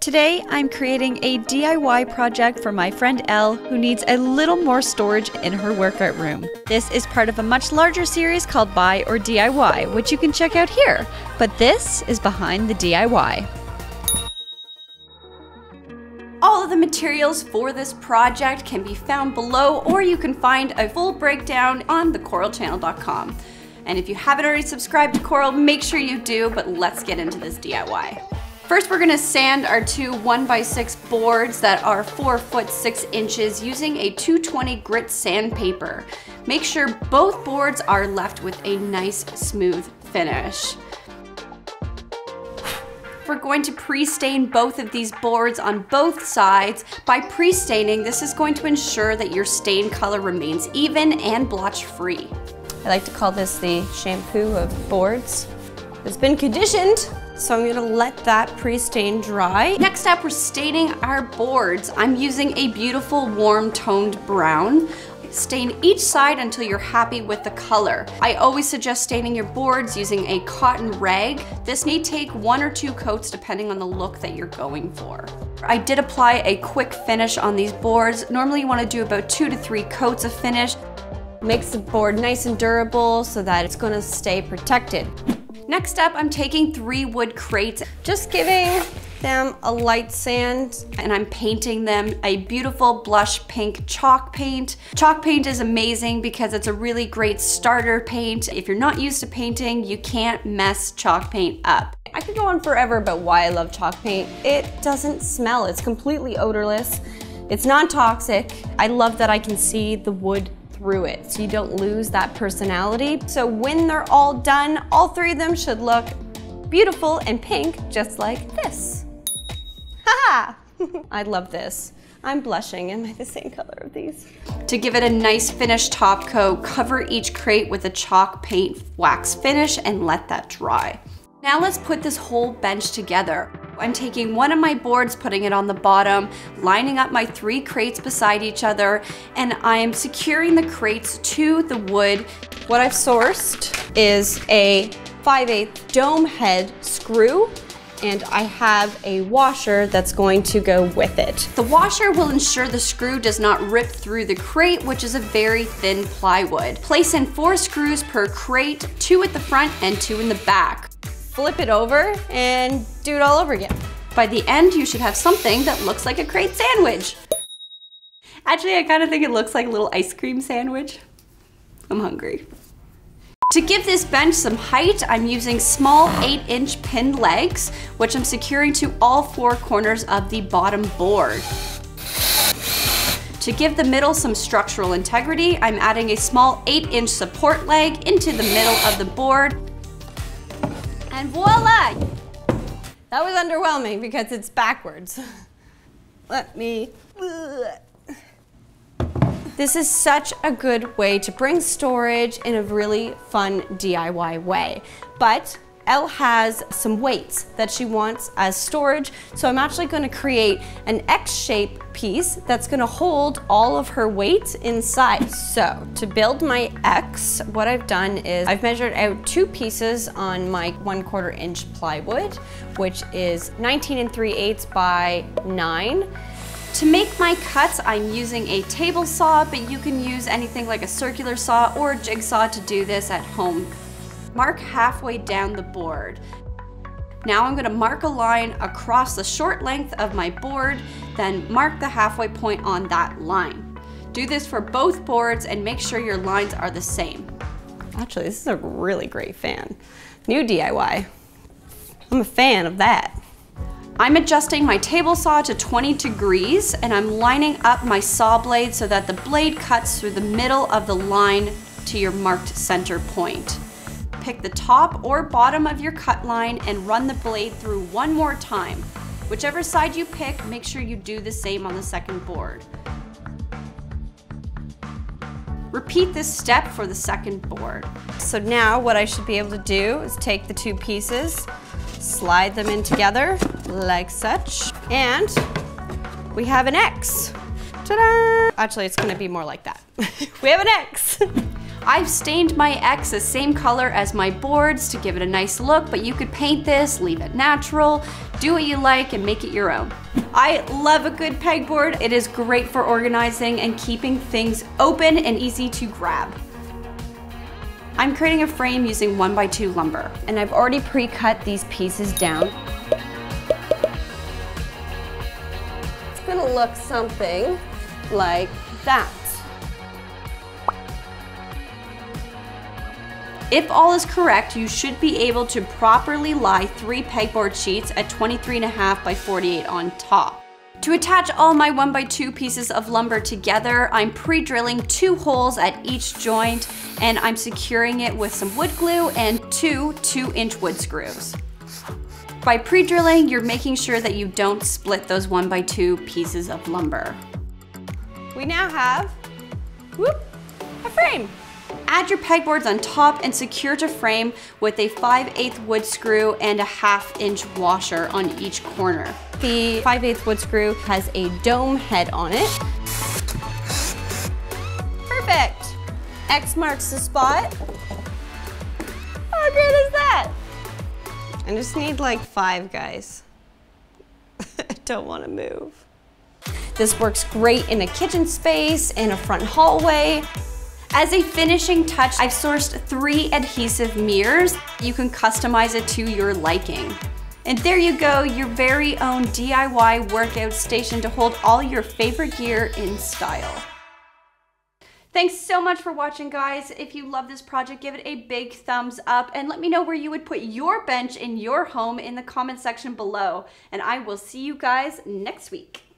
Today, I'm creating a DIY project for my friend Elle, who needs a little more storage in her workout room. This is part of a much larger series called Buy or DIY, which you can check out here. But this is behind the DIY. All of the materials for this project can be found below, or you can find a full breakdown on thecoralchannel.com. And if you haven't already subscribed to Coral, make sure you do, but let's get into this DIY. First, we're gonna sand our two 1x6 boards that are 4'6" using a 220 grit sandpaper. Make sure both boards are left with a nice smooth finish. We're going to pre-stain both of these boards on both sides. By pre-staining, this is going to ensure that your stain color remains even and blotch free. I like to call this the shampoo of boards. It's been conditioned. So I'm gonna let that pre-stain dry. Next up, we're staining our boards. I'm using a beautiful warm toned brown. Stain each side until you're happy with the color. I always suggest staining your boards using a cotton rag. This may take 1 or 2 coats depending on the look that you're going for. I did apply a quick finish on these boards. Normally you wanna do about 2 to 3 coats of finish. Makes the board nice and durable so that it's gonna stay protected. Next up, I'm taking 3 wood crates, just giving them a light sand, and I'm painting them a beautiful blush pink chalk paint. Chalk paint is amazing because it's a really great starter paint. If you're not used to painting, you can't mess chalk paint up. I could go on forever about why I love chalk paint. It doesn't smell, it's completely odorless, it's non-toxic. I love that I can see the wood through it, so you don't lose that personality. So when they're all done, all 3 of them should look beautiful and pink, just like this. Ha ha! I love this. I'm blushing. Am I the same color of these? To give it a nice finished top coat, cover each crate with a chalk paint wax finish and let that dry. Now let's put this whole bench together. I'm taking one of my boards, putting it on the bottom, lining up my 3 crates beside each other, and I'm securing the crates to the wood. What I've sourced is a 5/8 dome head screw, and I have a washer that's going to go with it. The washer will ensure the screw does not rip through the crate, which is a very thin plywood. Place in 4 screws per crate, 2 at the front and 2 in the back. Flip it over and do it all over again. By the end, you should have something that looks like a crate sandwich. Actually, I kind of think it looks like a little ice cream sandwich. I'm hungry. To give this bench some height, I'm using small 8-inch pin legs, which I'm securing to all 4 corners of the bottom board. To give the middle some structural integrity, I'm adding a small 8-inch support leg into the middle of the board. And voila! That was underwhelming because it's backwards. Let me... This is such a good way to bring storage in a really fun DIY way. But Elle has some weights that she wants as storage, so I'm actually gonna create an X-shaped piece that's gonna hold all of her weights inside. So to build my X, what I've done is I've measured out 2 pieces on my 1/4-inch plywood, which is 19 3/8 by 9. To make my cuts, I'm using a table saw, but you can use anything like a circular saw or a jigsaw to do this at home. Mark halfway down the board. Now I'm going to mark a line across the short length of my board, then mark the halfway point on that line. Do this for both boards and make sure your lines are the same. Actually, this is a really great fan. New DIY. I'm a fan of that. I'm adjusting my table saw to 20 degrees and I'm lining up my saw blade so that the blade cuts through the middle of the line to your marked center point. Pick the top or bottom of your cut line and run the blade through 1 more time. Whichever side you pick, make sure you do the same on the second board. Repeat this step for the second board. So now what I should be able to do is take the 2 pieces, slide them in together like such, and we have an X. Ta-da! Actually, it's gonna be more like that. We have an X. I've stained my X the same color as my boards to give it a nice look, but you could paint this, leave it natural, do what you like, and make it your own. I love a good pegboard. It is great for organizing and keeping things open and easy to grab. I'm creating a frame using 1x2 lumber, and I've already pre-cut these pieces down. It's gonna look something like that. If all is correct, you should be able to properly lie 3 pegboard sheets at 23.5 by 48 on top. To attach all my 1x2 pieces of lumber together, I'm pre-drilling 2 holes at each joint, and I'm securing it with some wood glue and 2 2-inch wood screws. By pre-drilling, you're making sure that you don't split those 1x2 pieces of lumber. We now have, whoop, a frame. Add your pegboards on top and secure to frame with a 5/8 wood screw and a 1/2-inch washer on each corner. The 5/8 wood screw has a dome head on it. Perfect. X marks the spot. How great is that? I just need like 5 guys. I don't want to move. This works great in a kitchen space, in a front hallway. As a finishing touch, I've sourced 3 adhesive mirrors. You can customize it to your liking. And there you go, your very own DIY workout station to hold all your favorite gear in style. Thanks so much for watching, guys. If you love this project, give it a big thumbs up and let me know where you would put your bench in your home in the comment section below. And I will see you guys next week.